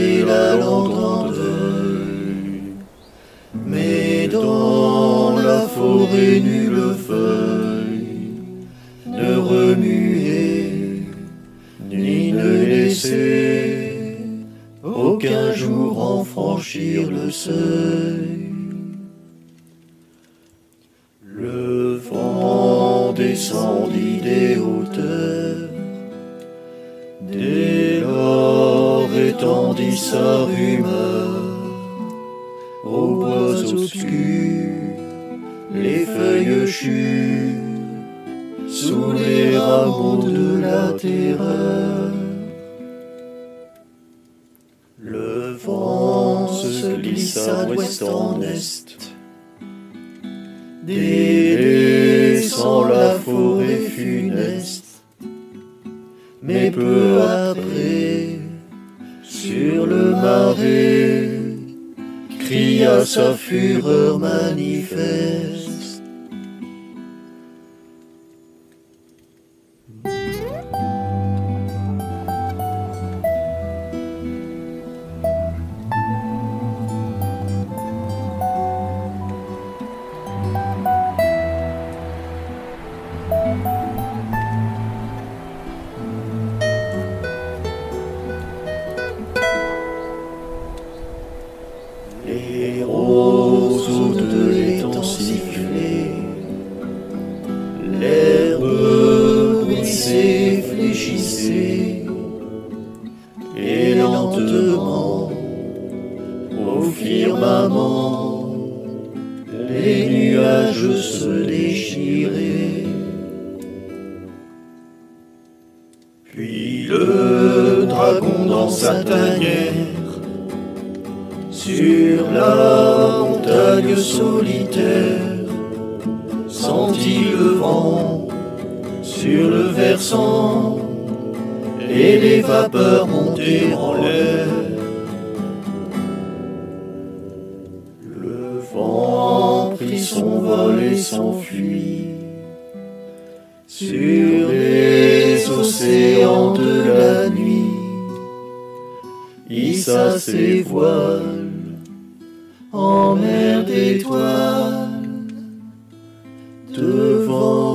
était là longtemps en deuil, mais dans la forêt nulle feuille ne remuait, ni ne laissait aucun jour en franchir le seuil. Le vent descendit des hauteurs, dès lors étendit sa rumeur aux bois obscurs, les feuilles chures sous les rameaux de la terreur. Le vent se glissa d'ouest en est, délaissant la forêt funeste. Mais peu après, sur le marais, cria sa fureur manifeste. Les roseaux de l'étang sifflaient, l'herbe brissait, fléchissait, et lentement, au firmament, les nuages se déchiraient. Puis le dragon dans sa tanière, sur la montagne solitaire, sentit le vent sur le versant et les vapeurs monter en l'air. Le vent prit son vol et s'enfuit sur les océans de la nuit, hissa ses voiles en mer d'étoiles devant.